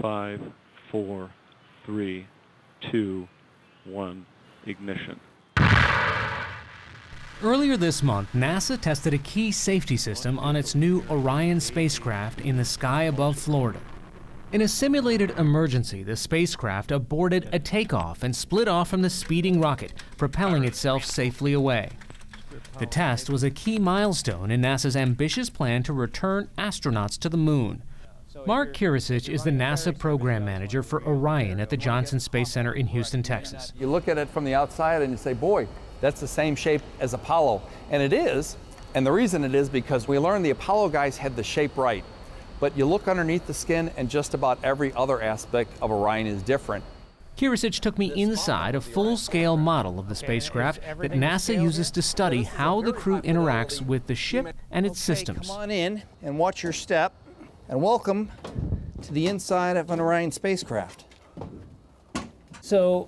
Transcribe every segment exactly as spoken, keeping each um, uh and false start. five, four, three, two, one, ignition. Earlier this month, NASA tested a key safety system on its new Orion spacecraft in the sky above Florida. In a simulated emergency, the spacecraft aborted a takeoff and split off from the speeding rocket, propelling itself safely away. The test was a key milestone in NASA's ambitious plan to return astronauts to the moon. Mark Kirasich is the NASA program manager for Orion at the Johnson Space Center in Houston, Texas. You look at it from the outside and you say, boy, that's the same shape as Apollo. And it is, and the reason it is because we learned the Apollo guys had the shape right. But you look underneath the skin and just about every other aspect of Orion is different. Kirasich took me inside a full-scale model of the spacecraft that NASA uses to study how the crew interacts with the ship and its systems. Come on in and watch your step, and welcome to the inside of an Orion spacecraft. So,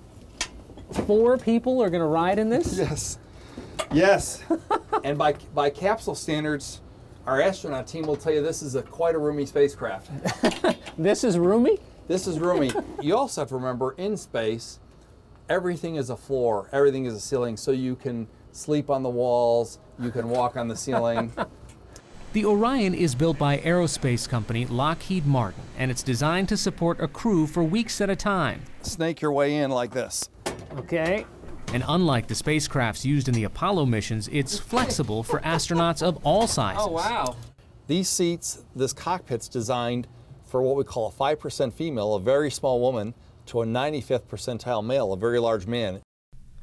four people are going to ride in this? Yes. Yes. And by, by capsule standards, our astronaut team will tell you this is a quite a roomy spacecraft. This is roomy? This is roomy. You also have to remember, in space, everything is a floor, everything is a ceiling, so you can sleep on the walls, you can walk on the ceiling. The Orion is built by aerospace company Lockheed Martin, and it's designed to support a crew for weeks at a time. Snake your way in like this. Okay. And unlike the spacecrafts used in the Apollo missions, it's flexible for astronauts of all sizes. Oh, wow. These seats, this cockpit's designed for what we call a five percent female, a very small woman, to a ninety-fifth percentile male, a very large man.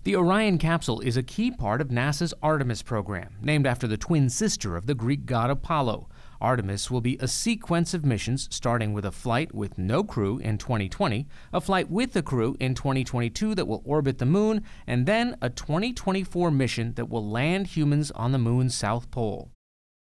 The Orion capsule is a key part of NASA's Artemis program, named after the twin sister of the Greek god Apollo. Artemis will be a sequence of missions, starting with a flight with no crew in twenty twenty, a flight with the crew in twenty twenty-two that will orbit the moon, and then a twenty twenty-four mission that will land humans on the moon's south pole.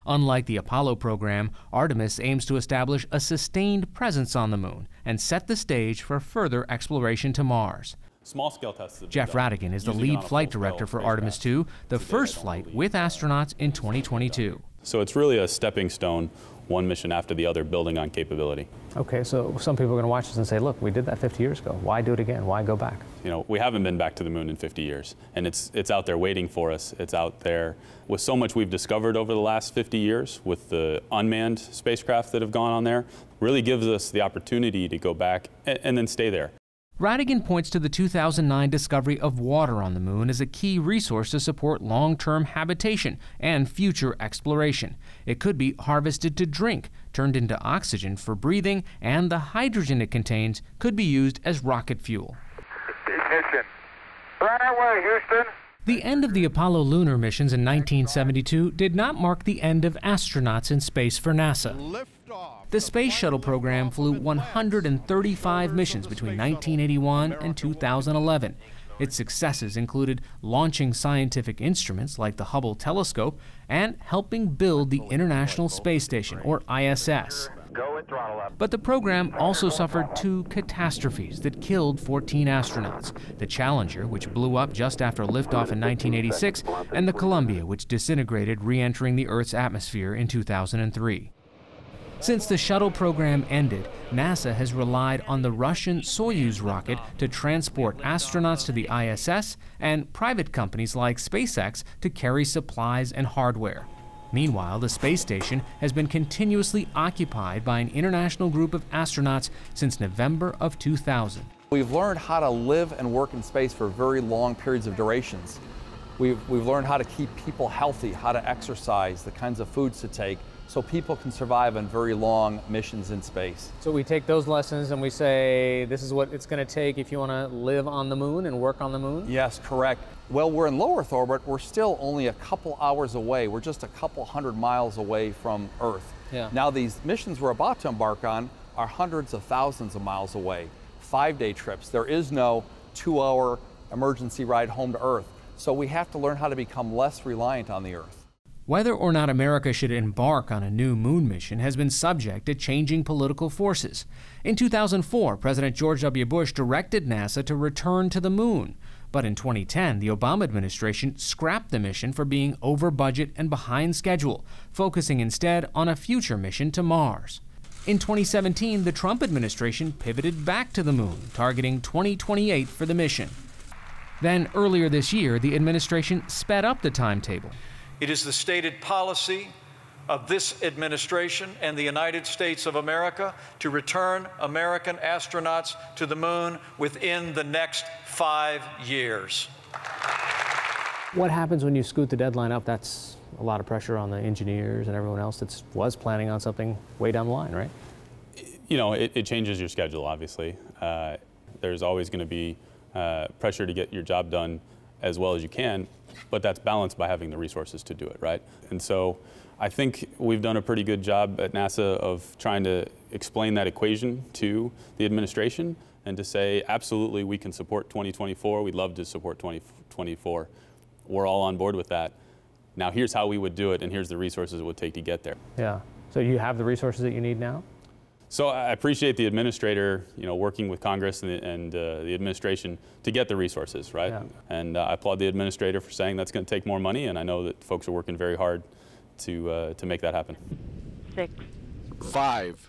Unlike the Apollo program, Artemis aims to establish a sustained presence on the moon and set the stage for further exploration to Mars. Small-scale tests. Jeff Radigan is the lead flight director for Artemis two, the first flight with astronauts in twenty twenty-two. So it's really a stepping stone, one mission after the other, building on capability. Okay, so some people are going to watch this and say, look, we did that fifty years ago. Why do it again? Why go back? You know, we haven't been back to the moon in fifty years, and it's, it's out there waiting for us. It's out there with so much we've discovered over the last fifty years with the unmanned spacecraft that have gone on there. Really gives us the opportunity to go back and, and then stay there. Radigan points to the two thousand nine discovery of water on the moon as a key resource to support long-term habitation and future exploration. It could be harvested to drink, turned into oxygen for breathing, and the hydrogen it contains could be used as rocket fuel. Ignition. Right away, Houston. The end of the Apollo lunar missions in nineteen seventy-two did not mark the end of astronauts in space for NASA. The Space Shuttle program flew one hundred thirty-five missions between nineteen eighty-one and two thousand eleven. Its successes included launching scientific instruments like the Hubble Telescope and helping build the International Space Station, or I S S. But the program also suffered two catastrophes that killed fourteen astronauts: the Challenger, which blew up just after liftoff in nineteen eighty-six, and the Columbia, which disintegrated re-entering the Earth's atmosphere in two thousand three. Since the shuttle program ended, NASA has relied on the Russian Soyuz rocket to transport astronauts to the I S S and private companies like SpaceX to carry supplies and hardware. Meanwhile, the space station has been continuously occupied by an international group of astronauts since November of two thousand. We've learned how to live and work in space for very long periods of durations. We've, we've learned how to keep people healthy, how to exercise, the kinds of foods to take, so people can survive on very long missions in space. So we take those lessons and we say, this is what it's going to take if you want to live on the moon and work on the moon? Yes, correct. Well, we're in low Earth orbit. We're still only a couple hours away. We're just a couple hundred miles away from Earth. Yeah. Now these missions we're about to embark on are hundreds of thousands of miles away, five-day trips. There is no two-hour emergency ride home to Earth. So we have to learn how to become less reliant on the Earth. Whether or not America should embark on a new moon mission has been subject to changing political forces. In two thousand four, President George W. Bush directed NASA to return to the moon. But in twenty ten, the Obama administration scrapped the mission for being over budget and behind schedule, focusing instead on a future mission to Mars. In twenty seventeen, the Trump administration pivoted back to the moon, targeting twenty twenty-eight for the mission. Then earlier this year, the administration sped up the timetable. It is the stated policy of this administration and the United States of America to return American astronauts to the moon within the next five years. What happens when you scoot the deadline up? That's a lot of pressure on the engineers and everyone else that was planning on something way down the line, right? You know, it, it changes your schedule, obviously. Uh, there's always going to be uh, pressure to get your job done as well as you can, but that's balanced by having the resources to do it, right? And so I think we've done a pretty good job at NASA of trying to explain that equation to the administration and to say, absolutely, we can support twenty twenty-four. We'd love to support twenty twenty-four. We're all on board with that. Now here's how we would do it, and here's the resources it would take to get there. Yeah, so you have the resources that you need now? So I appreciate the administrator, you know, working with Congress and the, and, uh, the administration to get the resources, right? Yeah. And uh, I applaud the administrator for saying that's going to take more money, and I know that folks are working very hard to, uh, to make that happen. Six. Five.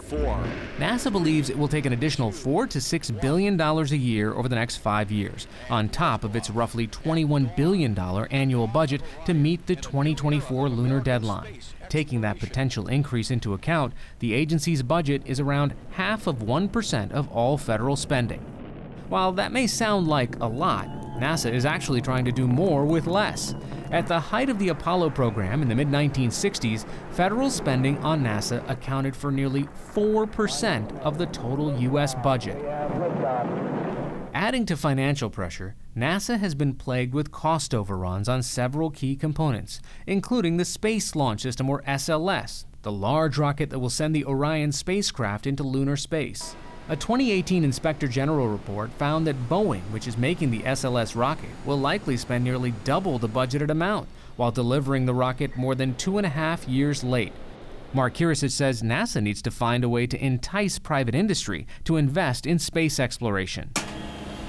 Four. NASA believes it will take an additional four to six billion dollars a year over the next five years, on top of its roughly twenty-one billion dollars annual budget to meet the twenty twenty-four lunar deadline. Taking that potential increase into account, the agency's budget is around half of one percent of all federal spending. While that may sound like a lot, NASA is actually trying to do more with less. At the height of the Apollo program in the mid nineteen sixties, federal spending on NASA accounted for nearly four percent of the total U S budget. Adding to financial pressure, NASA has been plagued with cost overruns on several key components, including the Space Launch System, or S L S, the large rocket that will send the Orion spacecraft into lunar space. A twenty eighteen Inspector General report found that Boeing, which is making the S L S rocket, will likely spend nearly double the budgeted amount, while delivering the rocket more than two and a half years late. Mark Kirasich says NASA needs to find a way to entice private industry to invest in space exploration.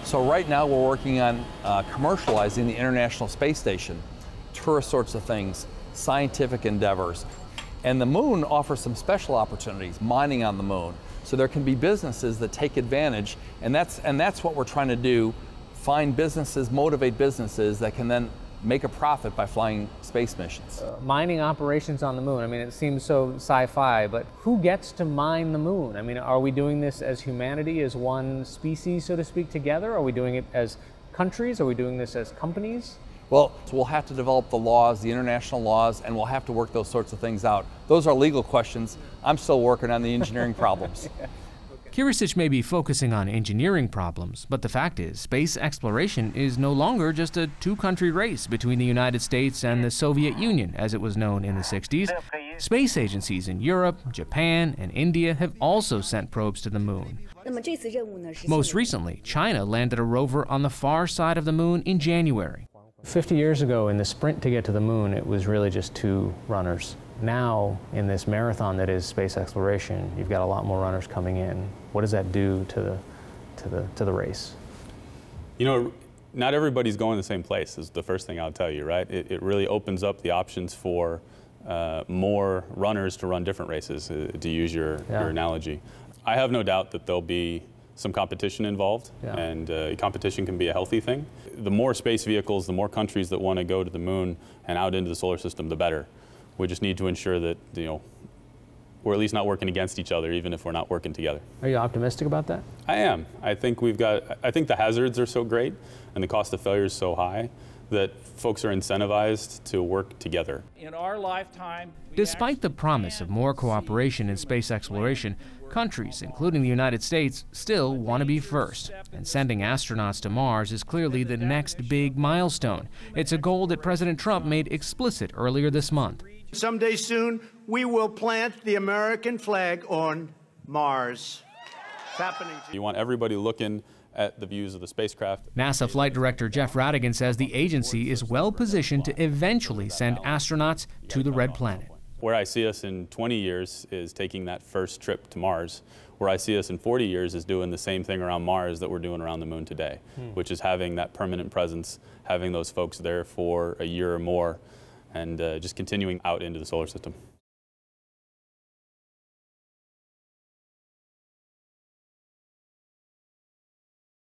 So right now we're working on uh, commercializing the International Space Station, tourist sorts of things, scientific endeavors. And the moon offers some special opportunities, mining on the moon. So there can be businesses that take advantage, and that's, and that's what we're trying to do, find businesses, motivate businesses that can then make a profit by flying space missions. Uh, mining operations on the moon, I mean, it seems so sci-fi, but who gets to mine the moon? I mean, are we doing this as humanity, as one species, so to speak, together? Are we doing it as countries? Are we doing this as companies? Well, so we'll have to develop the laws, the international laws, and we'll have to work those sorts of things out. Those are legal questions. I'm still working on the engineering problems. Yeah. Okay. Kirasich may be focusing on engineering problems, but the fact is, space exploration is no longer just a two-country race between the United States and the Soviet Union, as it was known in the sixties. Space agencies in Europe, Japan, and India have also sent probes to the moon. Most recently, China landed a rover on the far side of the moon in January. fifty years ago, in the sprint to get to the moon, it was really just two runners. Now, in this marathon that is space exploration, you've got a lot more runners coming in. What does that do to the, to the, to the race? You know, not everybody's going the same place is the first thing I'll tell you, right? It, it really opens up the options for uh, more runners to run different races, uh, to use your, yeah. your analogy. I have no doubt that there'll be some competition involved, yeah. and uh, competition can be a healthy thing. The more space vehicles, the more countries that want to go to the moon and out into the solar system, the better. We just need to ensure that, you know, we're at least not working against each other, even if we're not working together. Are you optimistic about that? I am. I think we've got, I think the hazards are so great and the cost of failure is so high that folks are incentivized to work together. In our lifetime, despite the promise of more cooperation in space exploration, countries, including the United States, still want to be first. And sending astronauts to Mars is clearly the next big milestone. It's a goal that President Trump made explicit earlier this month. Someday soon, we will plant the American flag on Mars. It's happening. You want everybody looking at the views of the spacecraft. NASA Flight Director Jeff Radigan says the agency is well positioned to eventually send astronauts to the Red Planet. Where I see us in twenty years is taking that first trip to Mars. Where I see us in forty years is doing the same thing around Mars that we're doing around the moon today, hmm. which is having that permanent presence, having those folks there for a year or more, and uh, just continuing out into the solar system.